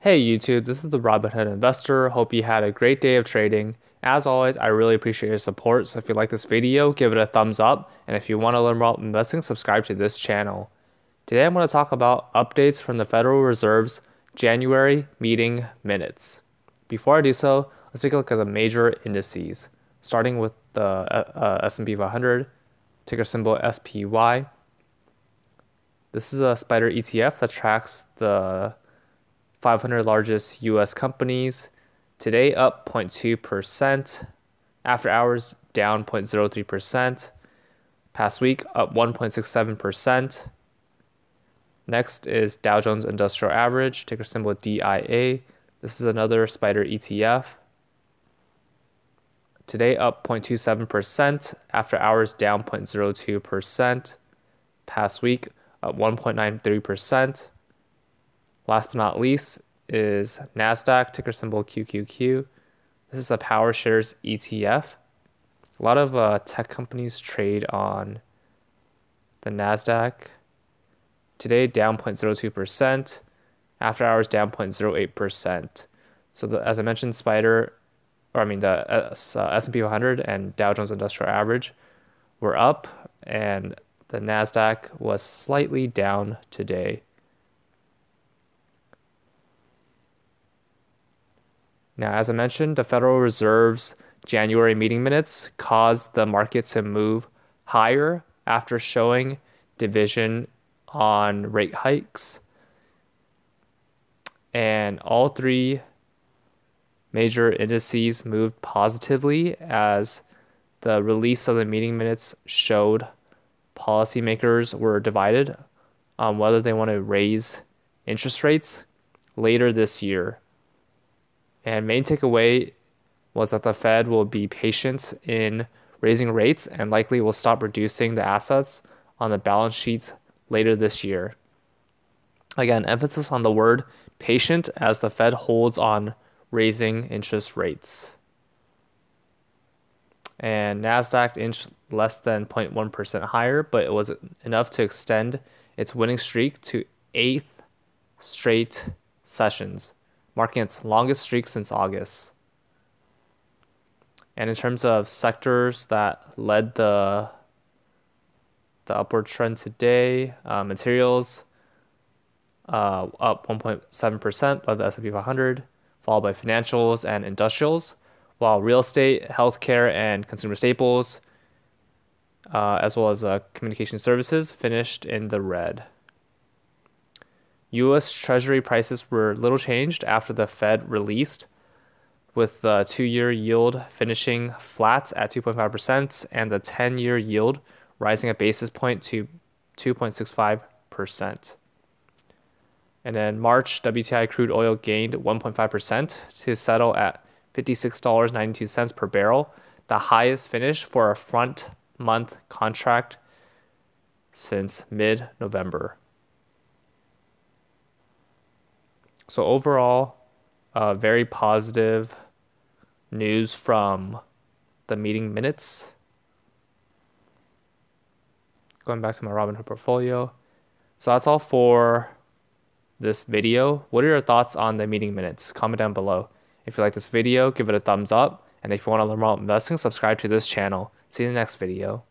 Hey YouTube, this is the Robinhood Investor. Hope you had a great day of trading. As always, I really appreciate your support, so if you like this video, give it a thumbs up, and if you want to learn more about investing, subscribe to this channel. Today I'm going to talk about updates from the Federal Reserve's January meeting minutes. Before I do so, let's take a look at the major indices, starting with the S&P 500, ticker symbol SPY. This is a spider ETF that tracks the 500 largest U.S. companies. Today up 0.2%, after hours down 0.03%, past week up 1.67%. Next is Dow Jones Industrial Average, ticker symbol DIA. This is another spider ETF. Today up 0.27%, after hours down 0.02%, past week up 1.93%. Last but not least is NASDAQ, ticker symbol QQQ. This is a PowerShares ETF. A lot of tech companies trade on the NASDAQ. Today down 0.02%, after hours down 0.08%. So as I mentioned, the S&P 500 and Dow Jones Industrial Average were up, and the NASDAQ was slightly down today. Now, as I mentioned, the Federal Reserve's January meeting minutes caused the market to move higher after showing division on rate hikes. And all three major indices moved positively as the release of the meeting minutes showed policymakers were divided on whether they want to raise interest rates later this year. And main takeaway was that the Fed will be patient in raising rates and likely will stop reducing the assets on the balance sheets later this year. Again, emphasis on the word patient as the Fed holds on raising interest rates. And NASDAQ inched less than 0.1% higher, but it was enough to extend its winning streak to 8th straight sessions, marking its longest streak since August. And in terms of sectors that led the upward trend today, materials up 1.7% led the S&P 500, followed by financials and industrials, while real estate, healthcare, and consumer staples, as well as communication services, finished in the red. U.S. Treasury prices were little changed after the Fed released, with the 2-year yield finishing flat at 2.5% and the 10-year yield rising a basis point to 2.65%. And in March, WTI crude oil gained 1.5% to settle at $56.92 per barrel, the highest finish for a front-month contract since mid-November. So overall, very positive news from the meeting minutes. Going back to my Robinhood portfolio. So that's all for this video. What are your thoughts on the meeting minutes? Comment down below. If you like this video, give it a thumbs up. And if you want to learn more about investing, subscribe to this channel. See you in the next video.